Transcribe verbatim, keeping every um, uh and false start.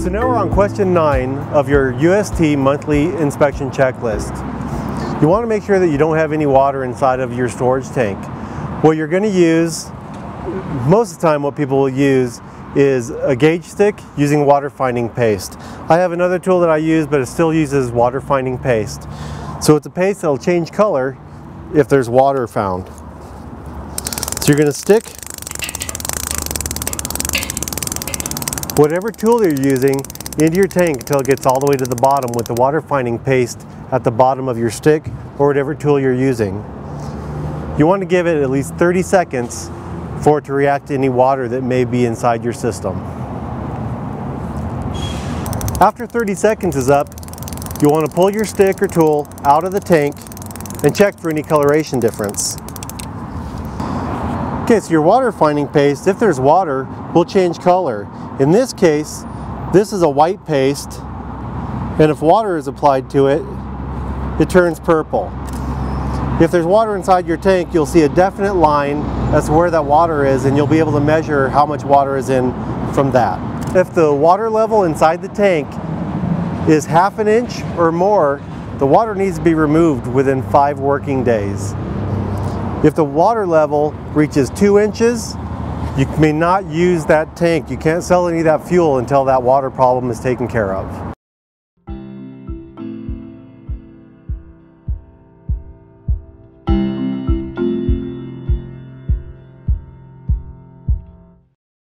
So now we're on question nine of your U S T monthly inspection checklist. You want to make sure that you don't have any water inside of your storage tank. What you're going to use, most of the time what people will use, is a gauge stick using water finding paste. I have another tool that I use, but it still uses water finding paste. So it's a paste that will change color if there's water found. So you're going to stick whatever tool you're using into your tank until it gets all the way to the bottom with the water finding paste at the bottom of your stick or whatever tool you're using. You want to give it at least thirty seconds for it to react to any water that may be inside your system. After thirty seconds is up, you want to pull your stick or tool out of the tank and check for any coloration difference. Okay, so your water finding paste, if there's water, will change color. In this case, this is a white paste, and if water is applied to it, it turns purple. If there's water inside your tank, you'll see a definite line as to where that water is, and you'll be able to measure how much water is in from that. If the water level inside the tank is half an inch or more, the water needs to be removed within five working days. If the water level reaches two inches, you may not use that tank. You can't sell any of that fuel until that water problem is taken care of.